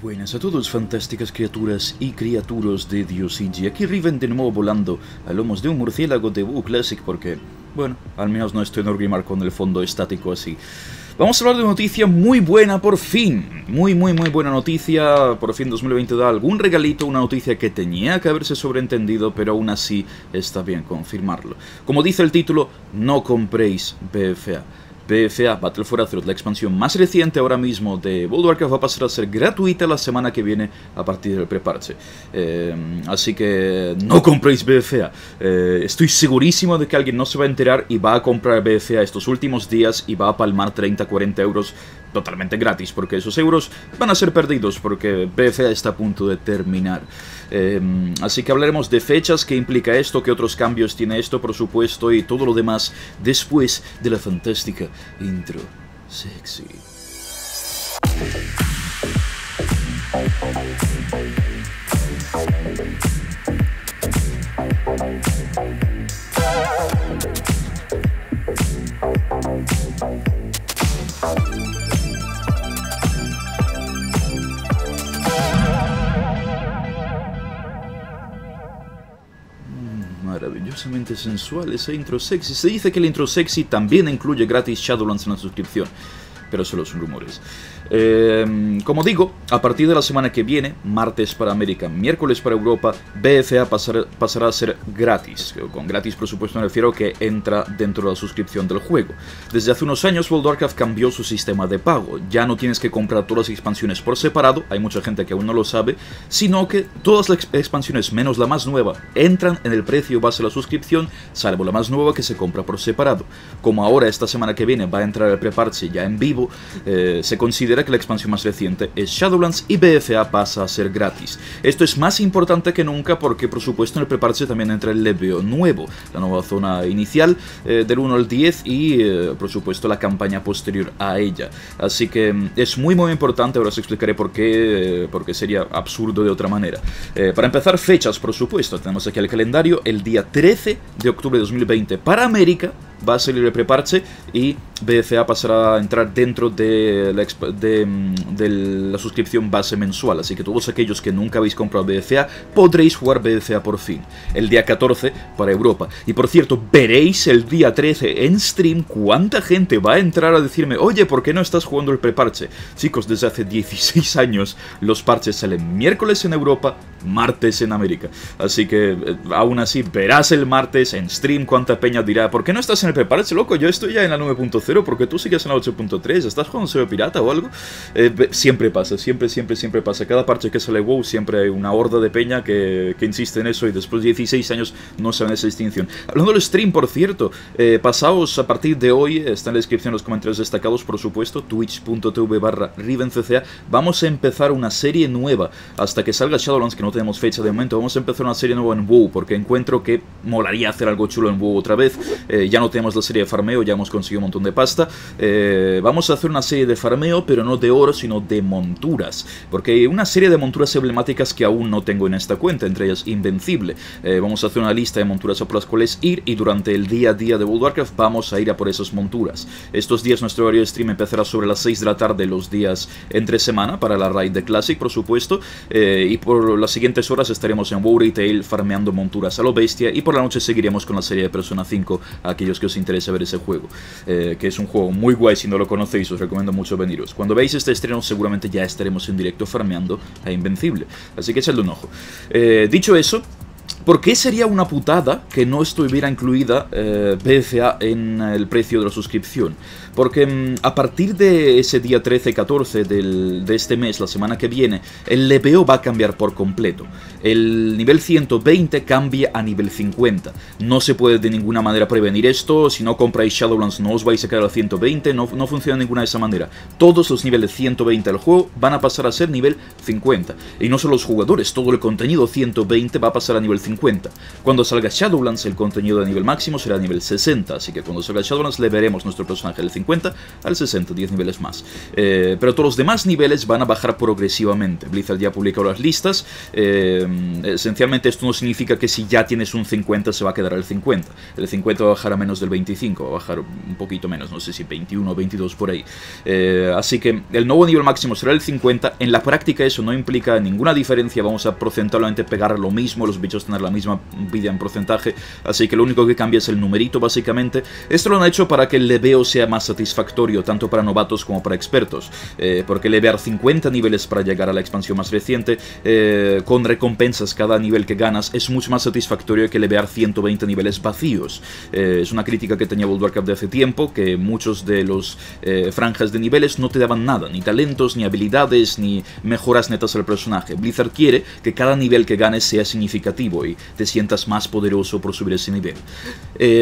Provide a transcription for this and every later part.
Buenas a todos, fantásticas criaturas y criaturos de DioSigi. Aquí Riven de nuevo volando a lomos de un murciélago de WoW Classic porque, bueno, al menos no estoy en Orgrimmar con el fondo estático así. Vamos a hablar de una noticia muy buena por fin. Muy buena noticia. Por fin 2020 da algún regalito, una noticia que tenía que haberse sobreentendido, pero aún así está bien confirmarlo. Como dice el título, no compréis BFA. BFA, Battle for Azeroth, la expansión más reciente ahora mismo de World of Warcraft, va a pasar a ser gratuita la semana que viene a partir del preparche. Así que no compréis BFA. Estoy segurísimo de que alguien no se va a enterar y va a comprar BFA estos últimos días y va a palmar 30 o 40 euros totalmente gratis, porque esos euros van a ser perdidos porque BFA está a punto de terminar. Así que hablaremos de fechas, qué implica esto, qué otros cambios tiene esto, por supuesto, y todo lo demás después de la fantástica intro sexy. Maravillosamente sensual esa intro sexy. Se dice que la intro sexy también incluye gratis Shadowlands en la suscripción, pero solo son rumores. Como digo, a partir de la semana que viene, martes para América, miércoles para Europa, BFA pasará a ser gratis. Con gratis, por supuesto, me refiero que entra dentro de la suscripción del juego. Desde hace unos años, World of Warcraft cambió su sistema de pago. Ya no tienes que comprar todas las expansiones por separado, hay mucha gente que aún no lo sabe, sino que todas las expansiones, menos la más nueva, entran en el precio base de la suscripción, salvo la más nueva que se compra por separado. Como ahora, esta semana que viene, va a entrar el preparche ya en vivo, se considera que la expansión más reciente es Shadowlands y BFA pasa a ser gratis. Esto es más importante que nunca porque, por supuesto, en el preparche también entra el leveo nuevo, la nueva zona inicial del 1 al 10 y, por supuesto, la campaña posterior a ella. Así que es muy importante, ahora os explicaré por qué, porque sería absurdo de otra manera. Para empezar, fechas, por supuesto. Tenemos aquí el calendario, el día 13 de octubre de 2020 para América va a salir el preparche y BFA pasará a entrar dentro de la suscripción base mensual, así que todos aquellos que nunca habéis comprado BFA podréis jugar BFA por fin, el día 14 para Europa. Y por cierto, veréis el día 13 en stream cuánta gente va a entrar a decirme: oye, ¿por qué no estás jugando el preparche? Chicos, desde hace 16 años los parches salen miércoles en Europa, martes en América, así que aún así verás el martes en stream cuánta peña dirá: ¿por qué no estás en el preparche, loco? Yo estoy ya en la 9.0 porque tú sigues en la 8.3, ¿estás jugando SEO pirata o algo? Siempre pasa, siempre pasa. Cada parche que sale WoW siempre hay una horda de peña que insiste en eso y después de 16 años no saben esa distinción. Hablando del stream, por cierto, pasaos a partir de hoy, está en la descripción los comentarios destacados, por supuesto, twitch.tv/RivenCCA. Vamos a empezar una serie nueva hasta que salga Shadowlands, que no tenemos fecha de momento. Vamos a empezar una serie nueva en WoW porque encuentro que molaría hacer algo chulo en WoW otra vez. Ya no tenemos la serie de farmeo, ya hemos conseguido un montón de pasta. Vamos a hacer una serie de farmeo, pero no de oro, sino de monturas, porque hay una serie de monturas emblemáticas que aún no tengo en esta cuenta, entre ellas Invencible. Vamos a hacer una lista de monturas por las cuales ir y durante el día a día de World of Warcraft vamos a ir a por esas monturas. Estos días nuestro horario de stream empezará sobre las 6 de la tarde los días entre semana para la raid de Classic, por supuesto, y por las siguientes horas estaremos en WoW Retail farmeando monturas a lo bestia y por la noche seguiremos con la serie de Persona 5 a aquellos que os interesa ver ese juego, que es un juego muy guay. Si no lo conocéis, os recomiendo mucho veniros. Cuando veáis este estreno seguramente ya estaremos en directo farmeando a Invencible, así que echadle un ojo. Dicho eso, ¿por qué sería una putada que no estuviera incluida BFA en el precio de la suscripción? Porque a partir de ese día 13-14 de este mes, la semana que viene, el leveo va a cambiar por completo. El nivel 120 cambia a nivel 50. No se puede de ninguna manera prevenir esto. Si no compráis Shadowlands no os vais a quedar al 120. No funciona de ninguna de esa manera. Todos los niveles 120 del juego van a pasar a ser nivel 50. Y no solo los jugadores, todo el contenido 120 va a pasar a nivel 50. Cuando salga Shadowlands el contenido de nivel máximo será nivel 60. Así que cuando salga Shadowlands le veremos nuestro personaje del 50. 50 al 60, 10 niveles más. Pero todos los demás niveles van a bajar progresivamente. Blizzard ya ha publicado las listas. Esencialmente esto no significa que si ya tienes un 50 se va a quedar el 50. El 50 va a bajar a menos del 25, va a bajar un poquito menos, no sé si 21 o 22 por ahí. Así que el nuevo nivel máximo será el 50. En la práctica eso no implica ninguna diferencia. Vamos a procentualmente pegar lo mismo, los bichos tener la misma vida en porcentaje. Así que lo único que cambia es el numerito básicamente. Esto lo han hecho para que el leveo sea más satisfactorio, tanto para novatos como para expertos. Porque levear 50 niveles para llegar a la expansión más reciente, con recompensas cada nivel que ganas, es mucho más satisfactorio que levear 120 niveles vacíos. Es una crítica que tenía World of Warcraft de hace tiempo, que muchos de los franjas de niveles no te daban nada, ni talentos, ni habilidades, ni mejoras netas al personaje. Blizzard quiere que cada nivel que ganes sea significativo y te sientas más poderoso por subir ese nivel.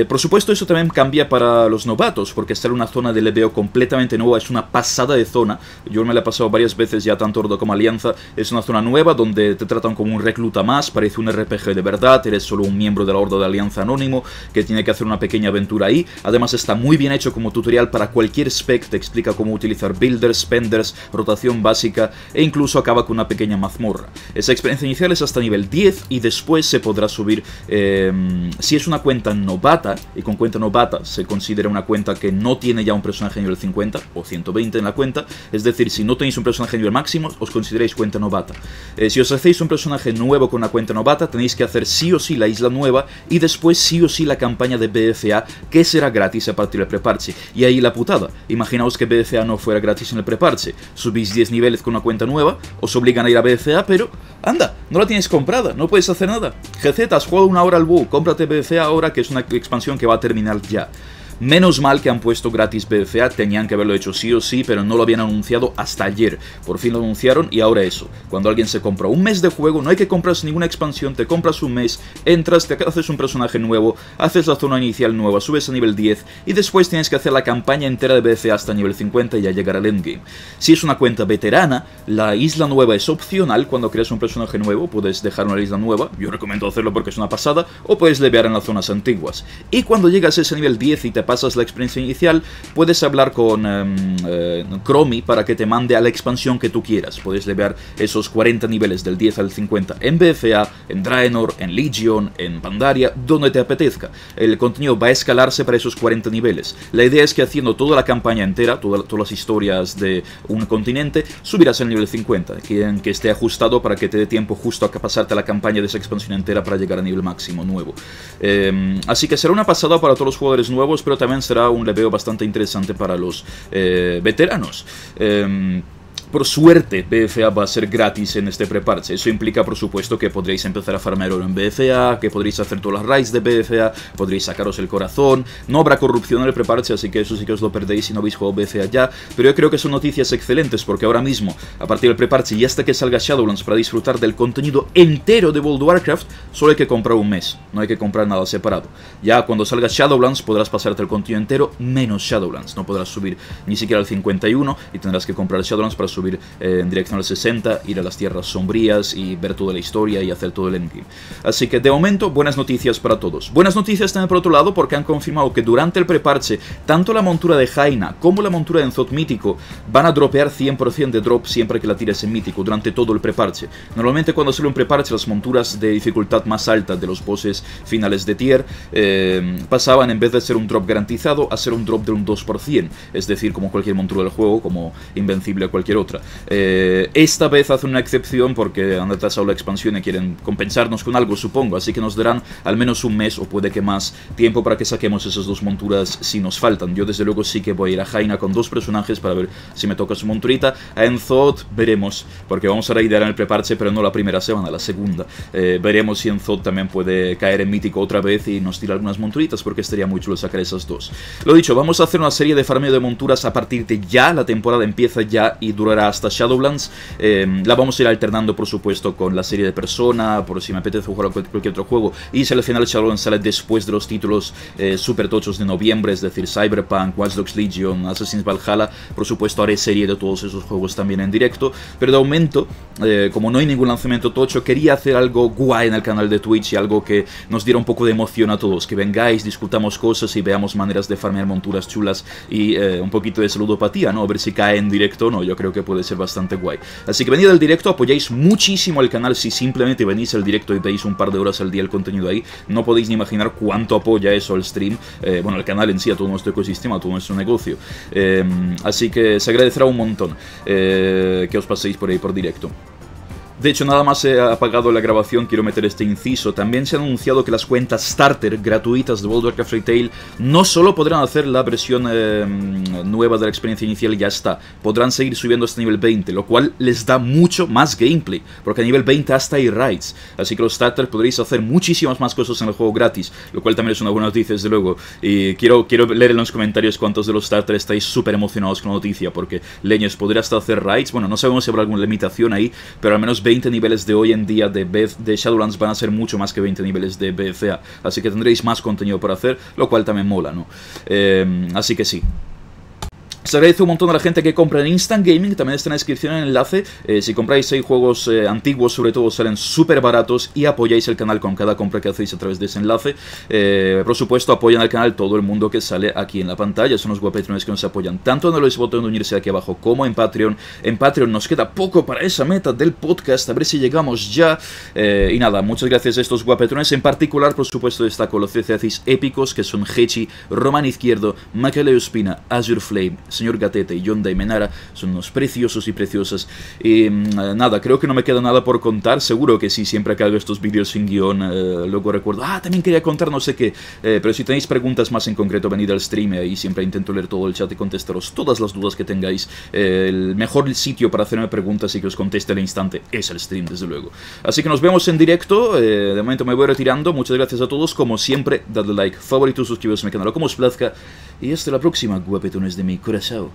Por supuesto eso también cambia para los novatos, porque estar en una zona de leveo completamente nueva es una pasada de zona. Yo me la he pasado varias veces ya, tanto Ordo como Alianza. Es una zona nueva donde te tratan como un recluta más, parece un RPG de verdad, eres solo un miembro de la Horda de Alianza Anónimo que tiene que hacer una pequeña aventura ahí. Además está muy bien hecho como tutorial para cualquier spec, te explica cómo utilizar builders, spenders, rotación básica e incluso acaba con una pequeña mazmorra. Esa experiencia inicial es hasta nivel 10 y después se podrá subir, si es una cuenta novata, y con cuenta novata se considera una cuenta que no tiene ya un personaje nivel 50 o 120 en la cuenta, es decir, si no tenéis un personaje nivel máximo, os consideráis cuenta novata. Si os hacéis un personaje nuevo con una cuenta novata, tenéis que hacer sí o sí la isla nueva y después sí o sí la campaña de BFA, que será gratis a partir del preparche. Y ahí la putada, imaginaos que BFA no fuera gratis en el preparche, subís 10 niveles con una cuenta nueva, os obligan a ir a BFA, pero anda, no la tienes comprada, no puedes hacer nada. GZ, has jugado una hora al WoW, cómprate BFA ahora, que es una expansión que va a terminar ya. Menos mal que han puesto gratis BFA, tenían que haberlo hecho sí o sí, pero no lo habían anunciado hasta ayer. Por fin lo anunciaron y ahora eso. Cuando alguien se compra un mes de juego, no hay que comprarse ninguna expansión, te compras un mes, entras, te haces un personaje nuevo, haces la zona inicial nueva, subes a nivel 10 y después tienes que hacer la campaña entera de BFA hasta nivel 50 y ya llegar al endgame. Si es una cuenta veterana, la isla nueva es opcional. Cuando creas un personaje nuevo, puedes dejar una isla nueva, yo recomiendo hacerlo porque es una pasada, o puedes levear en las zonas antiguas. Y cuando llegas a ese nivel 10 y te pasas la experiencia inicial, puedes hablar con Chromie para que te mande a la expansión que tú quieras. Puedes levear esos 40 niveles del 10 al 50 en BFA, en Draenor, en Legion, en Pandaria, donde te apetezca. El contenido va a escalarse para esos 40 niveles. La idea es que haciendo toda la campaña entera, todas las historias de un continente, subirás al nivel 50, que esté ajustado para que te dé tiempo justo a pasarte a la campaña de esa expansión entera para llegar a nivel máximo nuevo. Así que será una pasada para todos los jugadores nuevos, pero también será un leveo bastante interesante para los veteranos. Por suerte, BFA va a ser gratis en este preparche. Eso implica, por supuesto, que podréis empezar a farmear oro en BFA, que podréis hacer todas las raids de BFA, podréis sacaros el corazón. No habrá corrupción en el preparche, así que eso sí que os lo perdéis si no habéis jugado BFA ya. Pero yo creo que son noticias excelentes, porque ahora mismo, a partir del preparche y hasta que salga Shadowlands, para disfrutar del contenido entero de World of Warcraft, solo hay que comprar un mes. No hay que comprar nada separado. Ya cuando salga Shadowlands podrás pasarte el contenido entero menos Shadowlands. No podrás subir ni siquiera al 51 y tendrás que comprar Shadowlands para subir en dirección al 60, ir a las tierras sombrías y ver toda la historia y hacer todo el endgame. Así que de momento, buenas noticias para todos. Buenas noticias también por otro lado, porque han confirmado que durante el preparche, tanto la montura de Jaina como la montura de N'Zoth mítico van a dropear 100% de drop siempre que la tires en mítico, durante todo el preparche. Normalmente cuando sale un preparche, las monturas de dificultad más alta de los bosses finales de tier pasaban, en vez de ser un drop garantizado, a ser un drop de un 2%, es decir, como cualquier montura del juego, como Invencible o cualquier otro. Esta vez hacen una excepción porque han retrasado la expansión y quieren compensarnos con algo, supongo, así que nos darán al menos un mes o puede que más tiempo para que saquemos esas dos monturas si nos faltan. Yo desde luego sí que voy a ir a Jaina con dos personajes para ver si me toca su monturita. A N'Zoth veremos, porque vamos a raidear en el preparche, pero no la primera semana, la segunda. Veremos si N'Zoth también puede caer en mítico otra vez y nos tira algunas monturitas, porque estaría muy chulo sacar esas dos. Lo dicho, vamos a hacer una serie de farmeo de monturas a partir de ya, la temporada empieza ya y durará jugará hasta Shadowlands. La vamos a ir alternando, por supuesto, con la serie de Persona, por si me apetece jugar a cualquier otro juego. Y si al final Shadowlands sale después de los títulos super tochos de noviembre, es decir, Cyberpunk, Watch Dogs Legion, Assassin's Valhalla, por supuesto haré serie de todos esos juegos también en directo. Pero de momento, como no hay ningún lanzamiento tocho, quería hacer algo guay en el canal de Twitch y algo que nos diera un poco de emoción a todos, que vengáis, discutamos cosas y veamos maneras de farmear monturas chulas y un poquito de ludopatía, ¿no? A ver si cae en directo o no, yo creo que puede ser bastante guay. Así que venid al directo, apoyáis muchísimo al canal si simplemente venís al directo y veis un par de horas al día el contenido ahí. No podéis ni imaginar cuánto apoya eso al stream, bueno, al canal en sí, a todo nuestro ecosistema, a todo nuestro negocio. Así que se agradecerá un montón que os paséis por ahí por directo. De hecho, nada más he apagado la grabación, quiero meter este inciso. También se ha anunciado que las cuentas starter gratuitas de World of Warcraft Retail no solo podrán hacer la versión nueva de la experiencia inicial y ya está, podrán seguir subiendo hasta nivel 20, lo cual les da mucho más gameplay, porque a nivel 20 hasta hay raids, así que los starters podréis hacer muchísimas más cosas en el juego gratis, lo cual también es una buena noticia, desde luego. Y quiero leer en los comentarios cuántos de los starters estáis súper emocionados con la noticia, porque leños, podría hasta hacer raids. Bueno, no sabemos si habrá alguna limitación ahí, pero al menos 20 niveles de hoy en día de Shadowlands van a ser mucho más que 20 niveles de BFA, así que tendréis más contenido para hacer, lo cual también mola, ¿no? Así que sí. Se agradece un montón a la gente que compra en Instant Gaming, también está en la descripción el enlace. Si compráis 6 juegos antiguos, sobre todo, salen súper baratos y apoyáis el canal con cada compra que hacéis a través de ese enlace. Por supuesto, apoyan al canal todo el mundo que sale aquí en la pantalla, son los guapetrones que nos apoyan, tanto en el botón de unirse aquí abajo como en Patreon. En Patreon nos queda poco para esa meta del podcast, a ver si llegamos ya. Y nada, muchas gracias a estos guapetrones, en particular, por supuesto, destaco los CCACs épicos, que son Hechi, Román Izquierdo, Makele Espina, Azure Flame, señor Gatete, Yonda y Menara. Son unos preciosos y preciosas. Y nada, creo que no me queda nada por contar. Seguro que sí, siempre que hago estos vídeos sin guión, luego recuerdo, ah, también quería contar no sé qué. Pero si tenéis preguntas más en concreto, venid al stream, ahí siempre intento leer todo el chat y contestaros todas las dudas que tengáis. El mejor sitio para hacerme preguntas y que os conteste al instante es el stream, desde luego. Así que nos vemos en directo. De momento me voy retirando. Muchas gracias a todos. Como siempre, dadle like, favorito, suscribiros a mi canal como os plazca. Y hasta la próxima, guapetones de mi corazón. Chao.